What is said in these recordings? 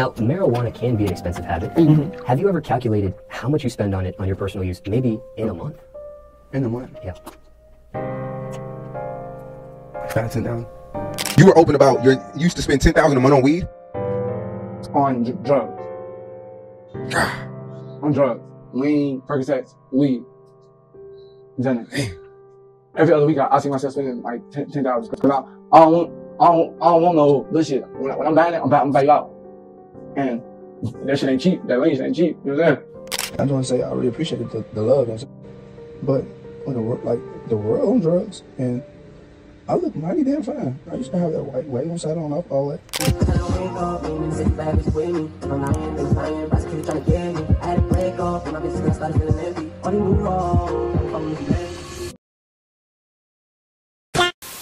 Now, marijuana can be an expensive habit. Mm-hmm. Have you ever calculated how much you spend on it on your personal use, maybe in a month? In a month? Yeah. $10,000. You were open about you used to spend $10,000 a month on weed? On drugs. On drugs. Lean, Percocets, weed. Done it. Every other week I see myself spending like $10,000 because I don't want no bullshit. When I'm buying it, I'm buying you out. And that shit ain't cheap. That range ain't cheap. You know what I'm saying? I just want to say I really appreciated the love. But when the world, like the world on drugs, and I look mighty damn fine. I used to have that white wave on side on off all that.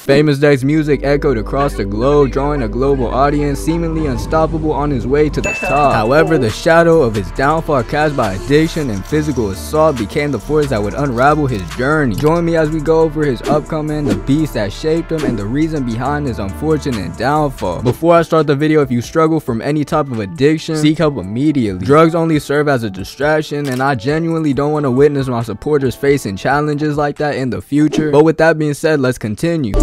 Famous Dex music echoed across the globe, drawing a global audience, seemingly unstoppable on his way to the top. However, the shadow of his downfall cast by addiction and physical assault became the force that would unravel his journey. Join me as we go over his upcoming, the beast that shaped him, and the reason behind his unfortunate downfall. Before I start the video, if you struggle from any type of addiction, seek help immediately. Drugs only serve as a distraction, and I genuinely don't want to witness my supporters facing challenges like that in the future. But with that being said, let's continue.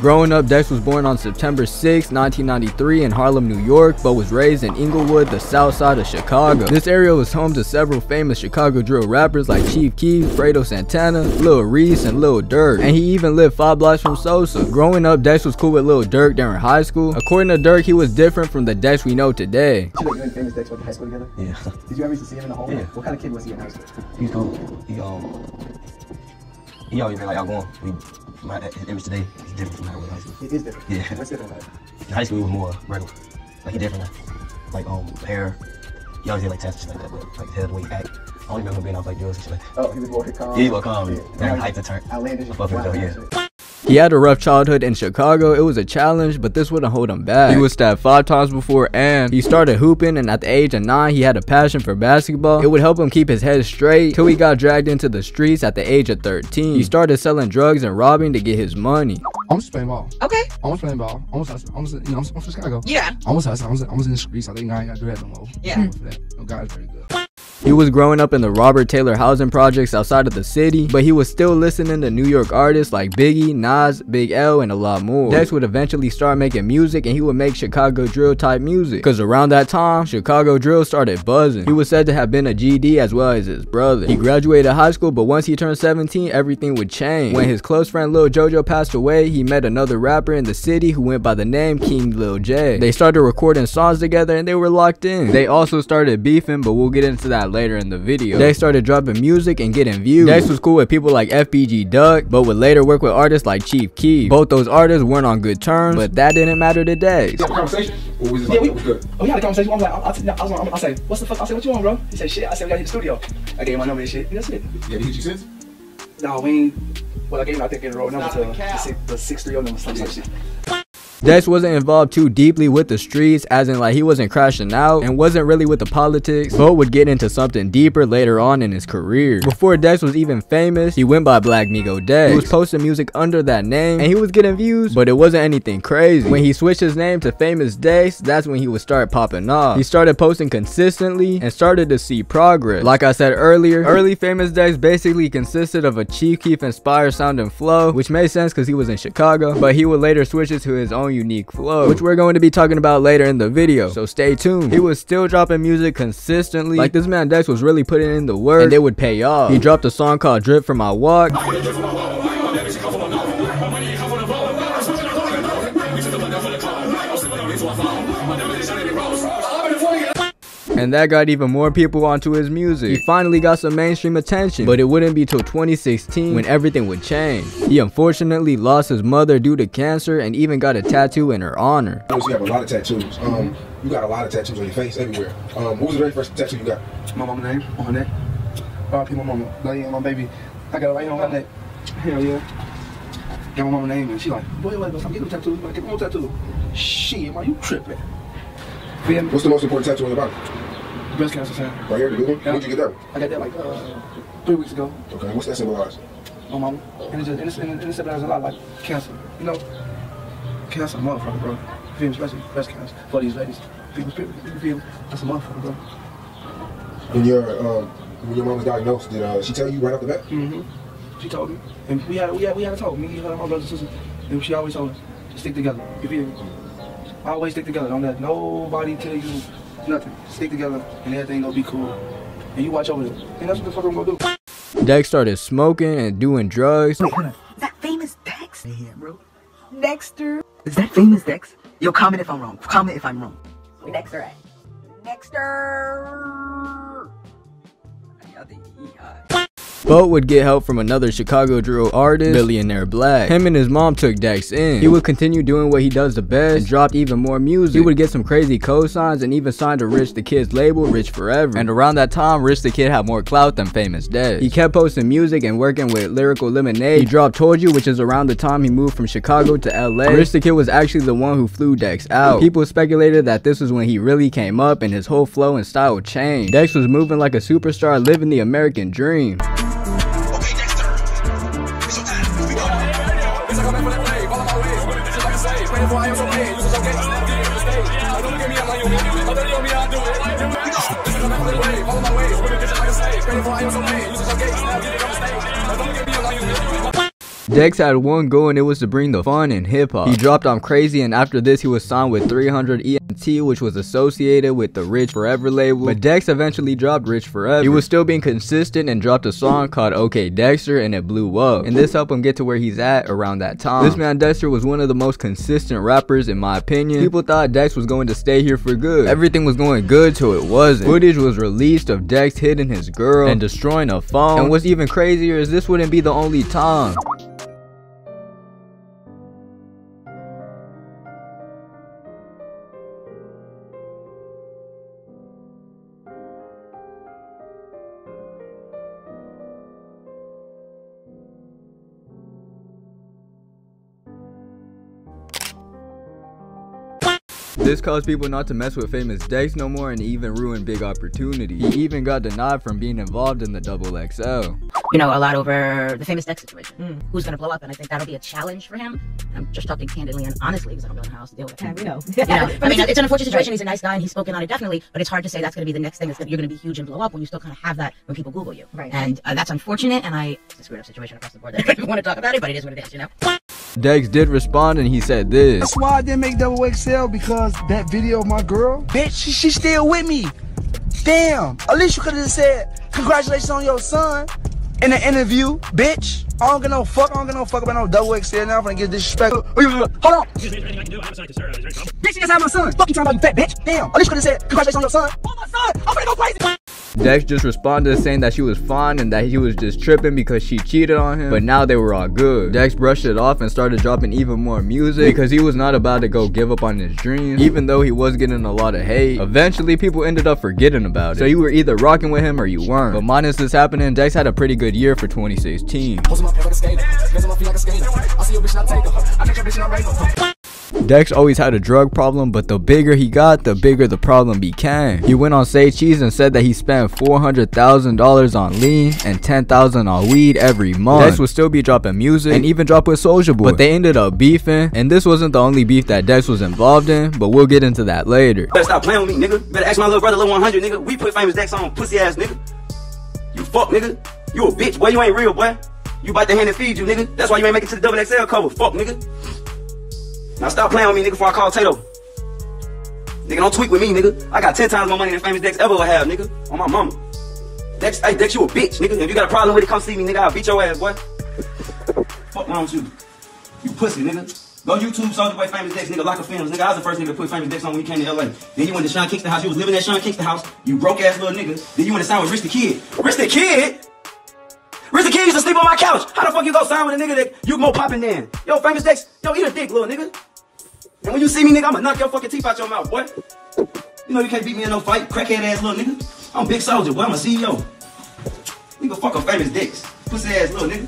Growing up, Dex was born on September 6, 1993 in Harlem, New York, but was raised in Inglewood, the south side of Chicago. This area was home to several famous Chicago drill rappers like Chief Keef, Fredo Santana, Lil Reese, and Lil Durk, and he even lived 5 blocks from Sosa. Growing up, Dex was cool with Lil Durk during high school. According to Durk, he was different from the Dex we know today. You and Famous Dex went to high school together? Yeah. Did you ever see him in the hallway? Yeah. What kind of kid was he in high school? He's cool. He always been like outgoing. His image today is different from how it was in high school. It is different? Yeah. What's different about it? In high school, it was more regular. Like, he different now. Like, hair. He always had, like, tats and shit like that, but, like, his head, the way he act. I only remember being off, like, girls and shit like that. Oh, he was more calm. Yeah, he was calm. That hype to turn. Outlandish. I fuck with him, yeah. He had a rough childhood in Chicago. It was a challenge, but this wouldn't hold him back. He was stabbed 5 times before, and he started hooping, and at the age of 9, he had a passion for basketball. It would help him keep his head straight till he got dragged into the streets at the age of 13. He started selling drugs and robbing to get his money. I'm just playing ball. Okay. I'm just playing ball. I'm from Chicago. Yeah. I'm just in the streets. I think I ain't got to do that no more. Yeah. No, God's very good. He was growing up in the Robert Taylor housing projects outside of the city, but he was still listening to New York artists like Biggie, Nas, Big L, and a lot more. Dex would eventually start making music, and he would make Chicago drill type music, cause around that time, Chicago drill started buzzing. He was said to have been a GD as well as his brother. He graduated high school, but once he turned 17, everything would change. When his close friend Lil Jojo passed away, he met another rapper in the city who went by the name King Lil Jay. They started recording songs together, and they were locked in. They also started beefing, but we'll get into that later in the video. Dex started dropping music and getting views. Dex was cool with people like fbg Duck, but would later work with artists like Chief Keef. Both those artists weren't on good terms, but that didn't matter to Dex. Yeah, we was good. Oh, we had a conversation. I'm like, I say, what's the fuck? I said, what you want, bro? He said, shit. I said, we gotta hit the studio. I gave him my number and shit, and that's it. Yeah, he hit you since? No, we ain't. Well, I gave him, I think, in the road number to the 630 number, some shit. Dex wasn't involved too deeply with the streets, as in like he wasn't crashing out and wasn't really with the politics, but would get into something deeper later on in his career. Before Dex was even famous, he went by Black Migo Dex. He was posting music under that name, and he was getting views, but it wasn't anything crazy. When he switched his name to Famous Dex, that's when he would start popping off. He started posting consistently and started to see progress. Like I said earlier, early Famous Dex basically consisted of a Chief Keef inspired sound and flow, which made sense because he was in Chicago, but he would later switch it to his own unique flow, which we're going to be talking about later in the video, so stay tuned. He was still dropping music consistently. Like, this man Dex was really putting in the work, and they would pay off. He dropped a song called Drip From My Walk. And that got even more people onto his music. He finally got some mainstream attention, but it wouldn't be till 2016 when everything would change. He unfortunately lost his mother due to cancer and even got a tattoo in her honor. You have a lot of tattoos. You got a lot of tattoos on your face everywhere. What was the very first tattoo you got? My mama's name on her neck. R.I.P. my mama, lady and my baby. I got it right here on my neck. Hell yeah. Got my mama's name, and she like, boy, wait, I'm getting a tattoo. I'm like, get my own tattoo. Shit, man, you tripping. What's the most important tattoo on your body? Breast cancer sign. Right here, the good one? Yeah. Where'd you get that one? I got that like 3 weeks ago. Okay, what's that symbolized? My mama. And it just symbolizes a lot, like cancer. You know, That's a motherfucker, bro. Feel me? Especially breast cancer for these ladies. Feel me? That's a motherfucker, bro. When your mom was diagnosed, did she tell you right off the bat? Mm-hmm. She told me, and we had a talk. Me, her, my brother, and sister, and she always told us to stick together. You feel me? Always stick together. Don't let nobody tell you nothing. Stick together, and everything gonna be cool. And you watch over it. And that's what the fuck I'm gonna do. Dex started smoking and doing drugs. No, hold on. Is that Famous Dex? Yeah, bro. Dexter. Is that Famous Dex? Yo, comment if I'm wrong. Comment if I'm wrong. Dexter. Right. Dexter. Boat would get help from another Chicago drill artist, Billionaire Black. Him and his mom took Dex in. He would continue doing what he does the best and dropped even more music. He would get some crazy cosigns and even signed to Rich the Kid's label, Rich Forever. And around that time, Rich the Kid had more clout than Famous Dex. He kept posting music and working with Lyrical Lemonade. He dropped Told You, which is around the time he moved from Chicago to LA. Rich the Kid was actually the one who flew Dex out. People speculated that this was when he really came up and his whole flow and style changed. Dex was moving like a superstar, living the American dream. Dex had one goal, and it was to bring the fun and hip-hop. He dropped I'm Crazy, and after this he was signed with 300 ENT, which was associated with the Rich Forever label. But Dex eventually dropped Rich Forever. He was still being consistent and dropped a song called OK Dexter, and it blew up. And this helped him get to where he's at around that time. This man Dexter was one of the most consistent rappers in my opinion. People thought Dex was going to stay here for good. Everything was going good till it wasn't. Footage was released of Dex hitting his girl and destroying a phone. And what's even crazier is this wouldn't be the only time. This caused people not to mess with Famous Dex no more and even ruined big opportunity. He even got denied from being involved in the XXL. You know, a lot over the Famous Dex situation. Who's gonna blow up? And I think that'll be a challenge for him. I'm just talking candidly and honestly because I don't really know how else to deal with it. You know. I mean, it's an unfortunate situation. He's a nice guy and he's spoken on it definitely, but it's hard to say that's gonna be the next thing that's you're gonna be huge and blow up when you still kind of have that when people Google you. Right. And that's unfortunate. And it's a screwed up situation across the board. I don't want to talk about it, but it is what it is. You know. Dex did respond and he said this. That's why I didn't make XXL, because that video of my girl, bitch, she still with me. Damn, at least you could have said, congratulations on your son in the interview, bitch. I don't give no fuck about no XXL now. I'm gonna get disrespectful. Hold on. Bitch, that's how my son. Fuck you talking about, you fat bitch. Damn, at least you could have said, congratulations on your son. Oh, my son, I'm gonna go crazy. Dex just responded saying that she was fine and that he was just tripping because she cheated on him, but now they were all good. Dex brushed it off and started dropping even more music because he was not about to go give up on his dreams, even though he was getting a lot of hate. Eventually, people ended up forgetting about it. So you were either rocking with him or you weren't. But minus this happening, Dex had a pretty good year for 2016. Dex always had a drug problem, but the bigger he got, the bigger the problem became. He went on Say Cheese and said that he spent $400,000 on lean and $10,000 on weed every month. Dex would still be dropping music and even drop with Soulja Boy, but they ended up beefing, and this wasn't the only beef that Dex was involved in, but we'll get into that later. Better stop playing with me, nigga. Better ask my little brother, Lil 100, nigga. We put Famous Dex on, pussy ass nigga. You fuck, nigga. You a bitch, boy. You ain't real, boy. You about to hand and feed you, nigga. That's why you ain't making it to the XXL cover, fuck, nigga. Now stop playing with me, nigga, before I call Tato. Nigga, don't tweak with me, nigga. I got 10 times more money than Famous Dex ever will have, nigga. On my mama. Dex, hey, Dex, you a bitch, nigga. If you got a problem with it, come see me, nigga. I'll beat your ass, boy. Fuck wrong with you? You pussy, nigga. Go YouTube, Soulja Boy, Famous Dex, nigga, Locker Films. Nigga, I was the first nigga to put Famous Dex on when he came to LA. Then you went to Sean Kingston house. You was living at Sean Kingston house. You broke-ass little nigga. Then you went to sign with Rich the Kid. Rich the Kid? Rich the Kid used to sleep on my couch. How the fuck you go sign with a nigga that you more popping than? Yo, Famous Dex, yo, eat a dick, little nigga. And when you see me, nigga, I'ma knock your fucking teeth out your mouth, boy. You know you can't beat me in no fight, crackhead ass little nigga. I'm Big Soulja, boy, I'm a CEO. Nigga, fuck a Famous Dex. Pussy ass little nigga.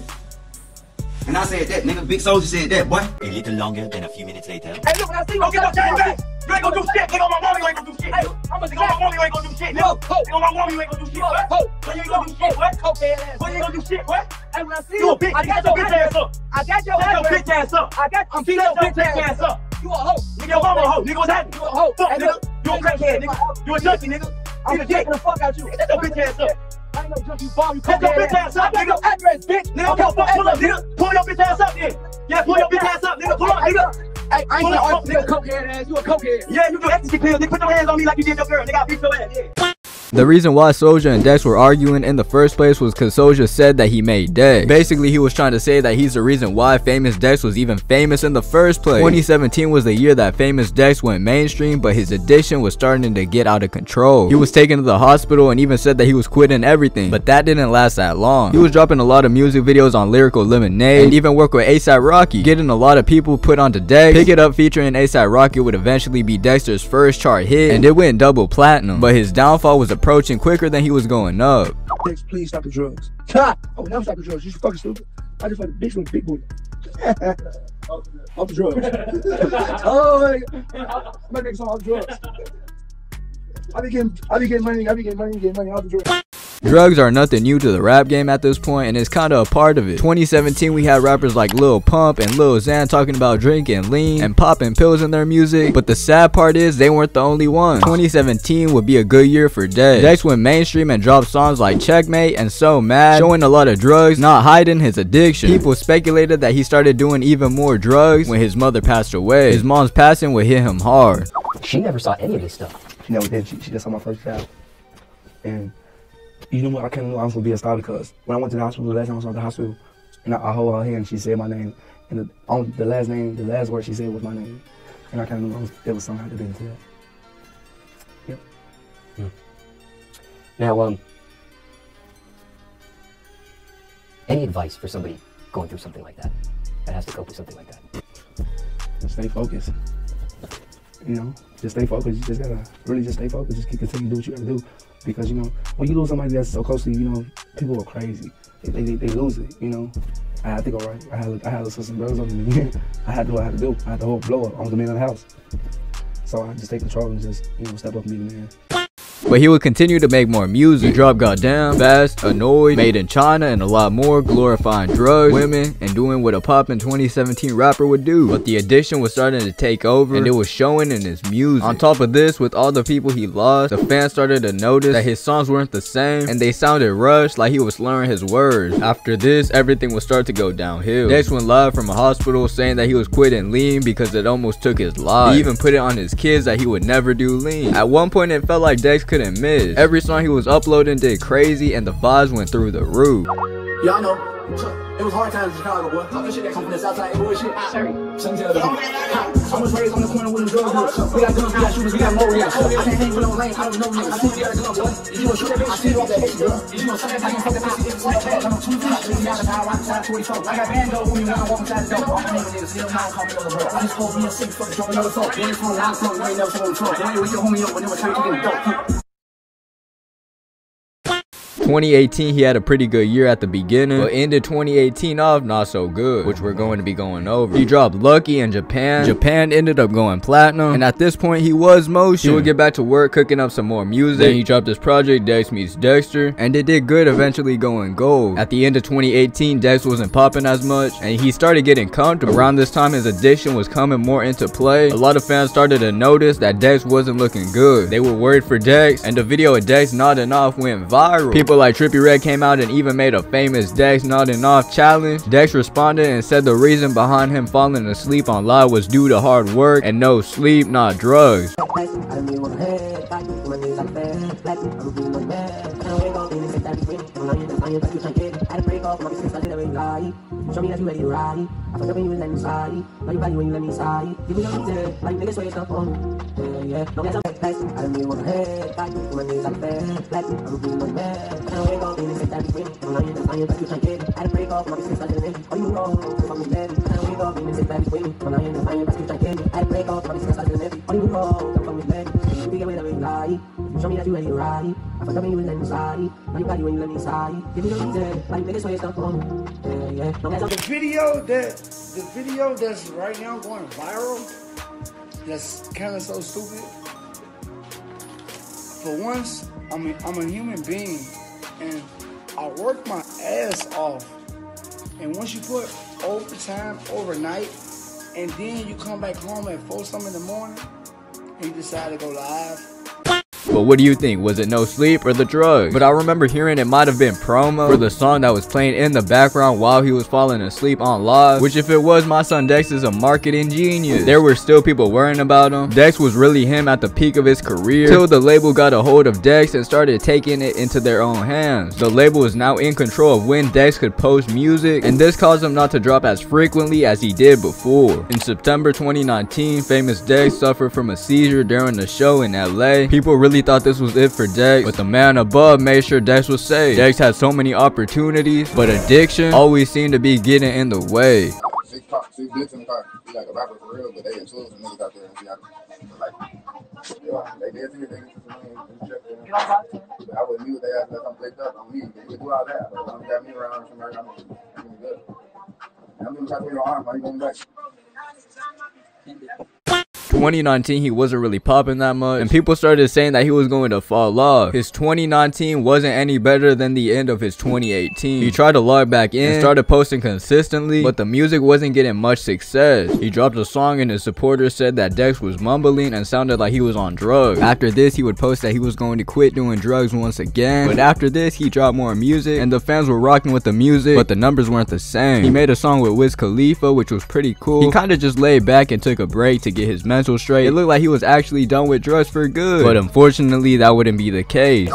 And I said that, nigga. Big Soulja said that, boy. A little longer than a few minutes later. Hey, look, when I see you, get your game back. You ain't gonna do shit. Nigga, on my mama, you ain't gonna do shit. Hey, I'm a nigga on my mama, you ain't gonna do shit. No, nigga, on my mama, you ain't gonna do shit. What? You ain't gonna do shit. What? Cokehead ass. Boy, you ain't gonna do shit. What? Hey, when I see you, I got your bitch ass up. I got your bitch ass up. I got your bitch ass up. You a hoe. Nigga, your mama a hoe. Nigga, what's happening? You a hoe. Fuck, nigga. You a crackhead, nigga. You a junkie, nigga. I'm just jacking the fuck out you. Get your bitch ass up. I ain't no junkie bomb. You come your bitch ass up, nigga. Address, bitch. Nigga, pull up, nigga. Pull your bitch ass up, nigga. Yeah, pull your bitch ass up, nigga. Pull up, nigga. Hey, I ain't no artist, nigga, cokehead ass. You a cokehead. Yeah, you do ecstasy pills. Nigga, put your hands on me like you did your girl. Nigga, I beat your ass. Yeah. The reason why Soulja and Dex were arguing in the first place was because Soulja said that he made Dex. Basically, he was trying to say that he's the reason why Famous Dex was even famous in the first place. 2017 was the year that Famous Dex went mainstream, but his addiction was starting to get out of control. He was taken to the hospital and even said that he was quitting everything, but that didn't last that long. He was dropping a lot of music videos on Lyrical Lemonade and even worked with A$AP Rocky, getting a lot of people put onto Dex. Pick It Up featuring A$AP Rocky would eventually be Dexter's first chart hit, and it went double platinum, but his downfall was approaching quicker than he was going up. Dex, please stop the drugs. Ha! Oh, now stop the drugs. You fucking stupid. I just fucked a bitch with a big booty. Off the drugs. Oh, man. I'm gonna make some off the drugs. I be getting money off the drugs. Drugs are nothing new to the rap game at this point, and it's kind of a part of it. 2017, we had rappers like Lil Pump and Lil Xan talking about drinking lean and popping pills in their music, but the sad part is they weren't the only ones. 2017 would be a good year for Dex. Dex went mainstream and dropped songs like Checkmate and So Mad, showing a lot of drugs, not hiding his addiction. People speculated that he started doing even more drugs when his mother passed away. His mom's passing would hit him hard. She never saw any of this stuff. She never did. She just saw my first child. And you know what? I can't know I was gonna be a star because when I went to the hospital, the last time I was at the hospital, and I hold her hand and she said my name, and the last word she said was my name, and I kind of knew there was something I didn't tell. Yep. Hmm. Now, any advice for somebody going through something like that, that has to cope with something like that? Just stay focused. You know, just stay focused. You just gotta really just stay focused. Just keep continuing to do what you gotta do. Because, you know, when you lose somebody that's so close to you, you know, people are crazy. They lose it, you know. I had to go right. I had to switch some brothers on the weekend. I had to do what I had to do. I had to hold blow up on the man of the house. So I just take control and just, you know, step up and be the man. But he would continue to make more music. He dropped Goddamn, Fast, Annoyed, Made in China, and a lot more, glorifying drugs, women, and doing what a poppin' 2017 rapper would do. But the addiction was starting to take over, and it was showing in his music. On top of this, with all the people he lost, the fans started to notice that his songs weren't the same, and they sounded rushed, like he was slurring his words. After this, everything would start to go downhill. Dex went live from a hospital saying that he was quitting lean because it almost took his life. He even put it on his kids that he would never do lean. At one point, it felt like Dex could couldn't miss. Every song he was uploading did crazy, and the vibes went through the roof. Yeah, I know. It was hard times in Chicago, boy. Talking shit that come from the south side, boy, shit. Sorry. I was raised on the corner with them drugs. We got guns, we got shooters, we got more, we got shit. I can't hang with no lame, I don't know niggas. I see you got a gun, boy. If you a shooter, bitch, I see you off that bitch, girl. If you a sucker, I ain't fucking bitch, it's like that. I'm 2 feet, 3 hours an hour, I'm inside 44. I got bando with me when I walk inside the door. I can't even see them, I don't call me on the road. I just called me a 6 foot, drove me on the floor. Then it's from the house, so you ain't never told me to talk. Then we get homie up when they were trying to get the dope. 2018, he had a pretty good year at the beginning, but ended 2018 off not so good, which we're going to be going over. He dropped Lucky in Japan. Japan ended up going platinum, and at this point, he was motion. He would get back to work, cooking up some more music. Then he dropped his project, Dex Meets Dexter, and it did good, eventually going gold. At the end of 2018, Dex wasn't popping as much, and he started getting comfortable. Around this time, his addiction was coming more into play. A lot of fans started to notice that Dex wasn't looking good. They were worried for Dex, and the video of Dex nodding off went viral. People like Trippie Redd came out and even made a famous Dex nodding off challenge. Dex responded and said the reason behind him falling asleep on live was due to hard work and no sleep, not drugs. Show me that you ready to ride. I forgot when you let me slide. Now you body when you let me slide. Give me your love, like niggas wake up on me. Yeah, yeah. Don't get some flex. I don't need one head. Like when it's like that. Flex. I don't need one head. I don't wake up in the six that you win. I'm lying, I'm lying, but you can't get it. I don't break off, my six that you win. Oh, you know, from the dead. I don't wake up in the six that you win. I'm lying, but you can't get it. I don't break off, my six that you win. Oh, you know, from the dead. You get away, don't lie. Show me that you ready to ride. I forgot when you let me slide. Now you body when you let me slide. Give me your love, like niggas wake up on me. Yeah, yeah. Don't get some. The video that's right now going viral, that's kind of so stupid. For once, I'm a human being, and I work my ass off. And once you put overtime overnight, and then you come back home at 4-something in the morning and you decide to go live. But what do you think? Was it No Sleep or the drugs? But I remember hearing it might have been promo for the song that was playing in the background while he was falling asleep on live, which if it was, my son Dex is a marketing genius. There were still people worrying about him. Dex was really him at the peak of his career, till the label got a hold of Dex and started taking it into their own hands. The label was now in control of when Dex could post music, and this caused him not to drop as frequently as he did before. In September 2019, Famous Dex suffered from a seizure during the show in LA. People really thought this was it for Dex, but the man above made sure Dex was safe. Dex had so many opportunities, but addiction always seemed to be getting in the way. In 2019, he wasn't really popping that much, and people started saying that he was going to fall off. His 2019 wasn't any better than the end of his 2018. He tried to log back in and started posting consistently, but the music wasn't getting much success. He dropped a song and his supporters said that Dex was mumbling and sounded like he was on drugs. After this, he would post that he was going to quit doing drugs once again, but after this, he dropped more music and the fans were rocking with the music, but the numbers weren't the same. He made a song with Wiz Khalifa, which was pretty cool. He kind of just laid back and took a break to get his message straight. It looked like he was actually done with drugs for good, but unfortunately that wouldn't be the case.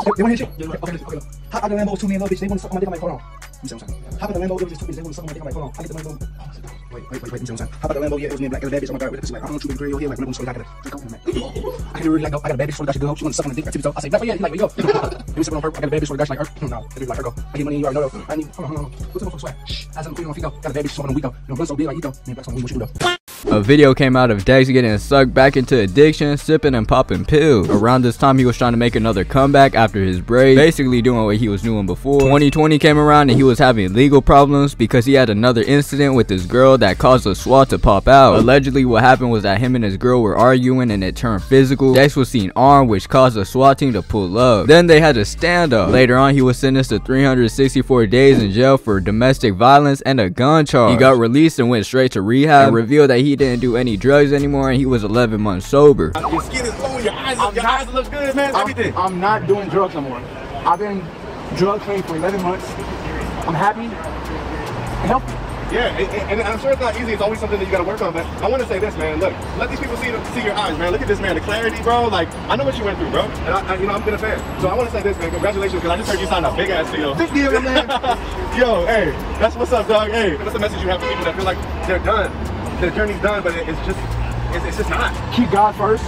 A video came out of Dex getting sucked back into addiction, sipping and popping pills. Around this time, he was trying to make another comeback after his break, basically doing what he was doing before. 2020 came around and he was having legal problems because he had another incident with his girl that caused a swat to pop out. Allegedly, what happened was that him and his girl were arguing and it turned physical. Dex was seen armed, which caused the SWAT team to pull up. Then they had a standoff. Later on, he was sentenced to 364 days in jail for domestic violence and a gun charge. He got released and went straight to rehab and revealed that he didn't do any drugs anymore and he was 11 months sober. Your skin is cool, your eyes look good, man. Everything. I'm not doing drugs no more. I've been drug free for 11 months. I'm happy and healthy. Yeah, and I'm sure it's not easy. It's always something that you gotta work on, but I want to say this, man. Look, let these people see your eyes, man. Look at this, man. The clarity, bro. Like, I know what you went through, bro. And I'm been a fan. So I want to say this, man. Congratulations, because I just heard you sign a big ass deal. Big deal, man. Yo, hey, that's what's up, dog. Hey, what's the message you have for people that feel like they're done? Their journey's done, but it's just not. Keep God first,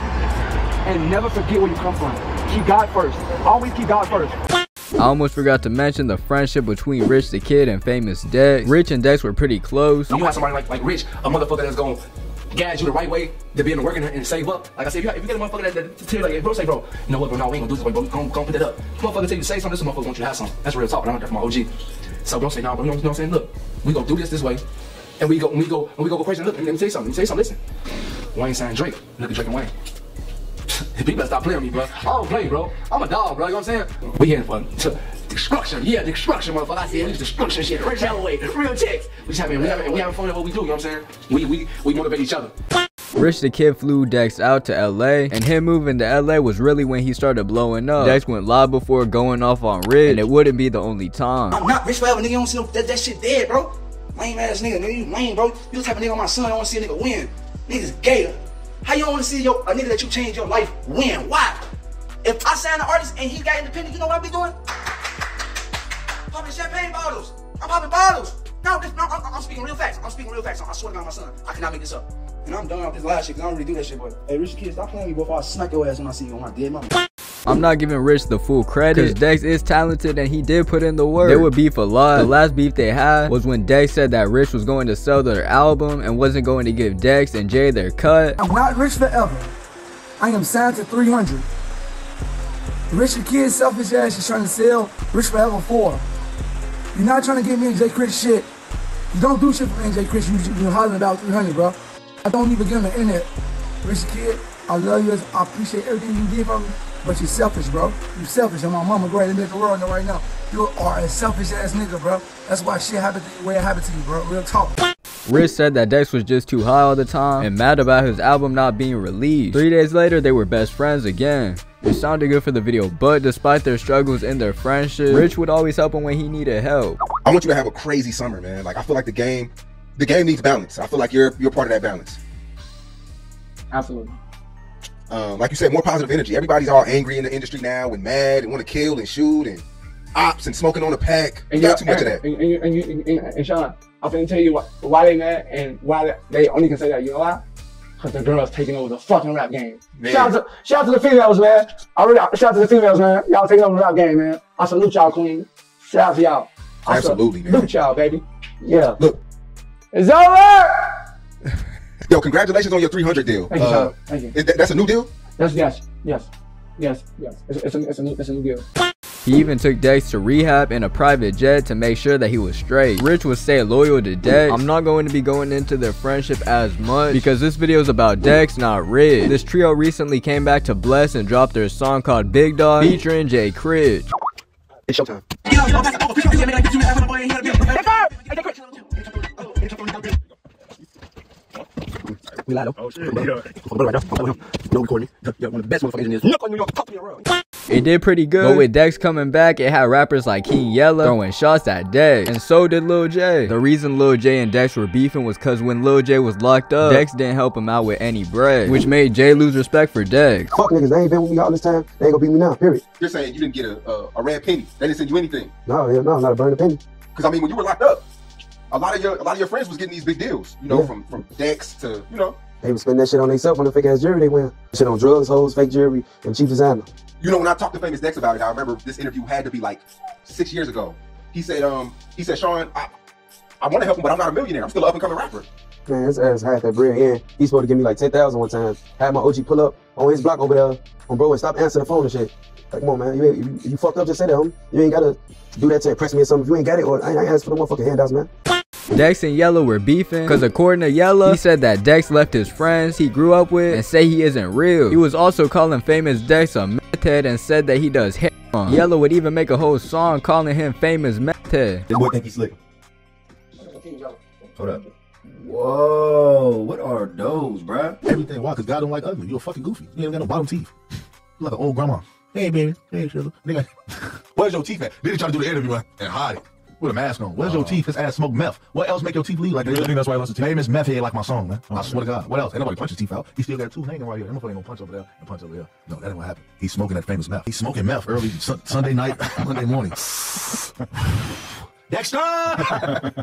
and never forget where you come from. Keep God first. Always keep God first. I almost forgot to mention the friendship between Rich the Kid and Famous Dex. Rich and Dex were pretty close. You have somebody like Rich, a motherfucker that's gonna gad you the right way to be in the work and save up. Like I said, if you get a motherfucker that tell you like, hey, bro, say, bro, you know what, bro, no, we ain't gonna do this, bro, go put that up. Motherfucker tell you say something, this motherfucker want you to have something. That's real talk, but I'm from my OG. So bro, say, nah, bro, you know what I'm saying? Look, we gonna do this way, and we go crazy. Look, let me tell you something, listen. Wayne signed Drake, look at Drake and Wayne. People better stop playing with me, bro. I don't play, bro. I'm a dog, bro. You know what I'm saying? We here for destruction. Yeah, destruction, motherfucker. I said, destruction shit. Rich Holloway, real chicks. We having fun at what we do, you know what I'm saying? We motivate each other. Rich the Kid flew Dex out to LA, and him moving to LA was really when he started blowing up. Dex went live before going off on Rich, and it wouldn't be the only time. I'm not Rich Forever, nigga. You don't see that shit dead, bro. Lame ass nigga. You lame, bro. You the type of nigga on my son. I don't want to see a nigga win. Niggas gator. How you don't want to see a nigga that you changed your life win? Why? If I signed an artist and he got independent, you know what I be doing? Popping champagne bottles. I'm popping bottles. No, I'm speaking real facts. I swear to God, my son, I cannot make this up. And I'm done with this live shit because I don't really do that shit, but hey, Rich Kid, stop playing with me before I smack your ass when I see you on my dead mama. I'm not giving Rich the full credit because Dex is talented and he did put in the work. They would beef a lot. The last beef they had was when Dex said that Rich was going to sell their album and wasn't going to give Dex and Jay their cut. I'm not Rich Forever. I am signed to 300. Rich the Kid selfish ass is trying to sell Rich Forever 4. You're not trying to give me and J. Cridge shit. You don't do shit for me and J. Cridge. You're hollering about 300, bro. I don't even give him an internet. Rich the Kid, I love you. I appreciate everything you give me. But you're selfish, bro. You're selfish, and my mama go ahead and let the world know right now. You are a selfish ass nigga, bro. That's why shit happened to you the way it happened to you, bro. Real talk. Rich said that Dex was just too high all the time and mad about his album not being released. 3 days later, they were best friends again. It sounded good for the video, but despite their struggles in their friendship, Rich would always help him when he needed help. I want you to have a crazy summer, man. Like, I feel like the game needs balance. I feel like you're part of that balance. Absolutely. Like you said, more positive energy. Everybody's all angry in the industry now and mad and want to kill and shoot and ops and smoking on a pack. And got too much of that. And Sean, I'm finna tell you why they mad and why they only can say that. You know why? Because the girls taking over the fucking rap game. Shout out to the females, man. Shout out to the females, man. Y'all taking over the rap game, man. I salute y'all, queen. Shout out to y'all. Absolutely, man. Salute y'all, baby. Yeah. Look. It's over! Yo, congratulations on your 300 deal. Thank you, Sean. Thank you. That's a new deal? Yes. It's a new deal. He even took Dex to rehab in a private jet to make sure that he was straight. Rich would stay loyal to Dex. I'm not going to be going into their friendship as much because this video is about Dex, not Rich. This trio recently came back to Bless and dropped their song called Big Dog featuring J. Cridge. It's showtime. It did pretty good, but with Dex coming back, it had rappers like King Yella throwing shots at Dex, and so did Lil Jay. The reason Lil Jay and Dex were beefing was because when Lil Jay was locked up, Dex didn't help him out with any bread, which made Jay lose respect for Dex. Fuck niggas, they ain't been with me all this time, they ain't gonna beat me now, period. You're saying you didn't get a red penny, they didn't send you anything? No, not a burning penny. Because I mean, when you were locked up, a lot of your friends was getting these big deals, you know, from Dex to, you know. They was spending that shit on themselves on the fake ass jewelry they wear. Shit on drugs, hoes, fake jewelry, and cheap designer. You know, when I talked to Famous Dex about it, I remember this interview had to be like 6 years ago. He said, Sean, I want to help him, but I'm not a millionaire. I'm still an up and coming rapper. Man, his ass had that bread in. He's supposed to give me like 10,000 one time. Had my OG pull up on his block over there on Broadway. Stop answering the phone and shit. Like, come on, man. You fucked up, just say that, homie. You ain't gotta do that to impress me or something. If you ain't got it, or I ain't asked for no motherfucking handouts, man. Dex and Yella were beefing because according to Yella, he said that Dex left his friends he grew up with and say he isn't real. He was also calling Famous Dex a meth head and said that he does hair on. Yella would even make a whole song calling him Famous Meth Head. This boy think he's slick. Hold up. Whoa, what are those, bruh? Everything, why? Because God don't like ugly. You're fucking goofy. You ain't got no bottom teeth. You're like an old grandma. Hey, baby. Hey, sugar. Nigga. Where's your teeth at? Then he tried to do the interview and hide it. With a mask on. Where's your teeth? His ass smoked meth. What else make your teeth leave? Like, I think that's why he lost his teeth. Famous meth head like my song, man. I swear to God. What else? Ain't nobody punch his teeth out. He still got two hanging right here. That motherfucker ain't gonna punch over there and punch over here. No, that ain't what happened. He's smoking that famous meth. He's smoking meth early Sunday night, Monday morning. Dexter!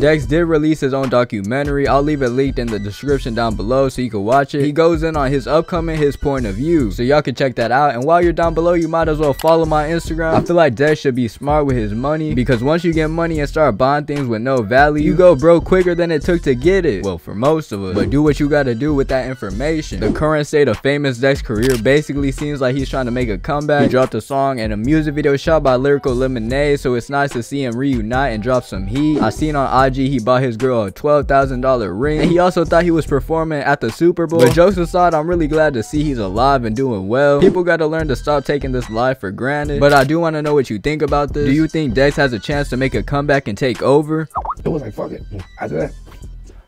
Dex did release his own documentary. I'll leave it linked in the description down below so you can watch it. He goes in on his upcoming, his point of view, so y'all can check that out. And while you're down below, you might as well follow my Instagram. I feel like Dex should be smart with his money, because once you get money and start buying things with no value, you go broke quicker than it took to get it. Well, for most of us. But do what you gotta do with that information. The current state of Famous Dex's career basically seems like he's trying to make a comeback. He dropped a song and a music video shot by Lyrical Lemonade, so it's nice to see him reunite and drop some heat. I seen on IG, he bought his girl a $12,000 ring, and he also thought he was performing at the Super Bowl. But jokes aside, I'm really glad to see he's alive and doing well. People gotta learn to stop taking this life for granted. But I do want to know what you think about this. Do you think Dex has a chance to make a comeback and take over? It was like, fuck it. I did that.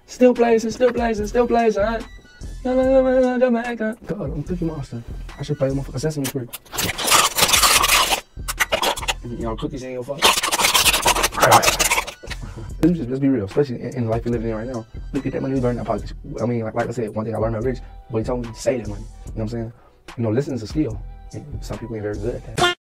Still plays and still plays and still plays, alright? God, I'm Cookie Monster. I should play motherfucking Sesame Street. You know, cookies ain't your fuck. Let's be real, especially in the life we're living in right now. Look at that money we burn in our pockets. I mean, like I said, one thing I learned about Rich, boy, he told me to save that money. You know what I'm saying? You know, listening is a skill. And some people ain't very good at that.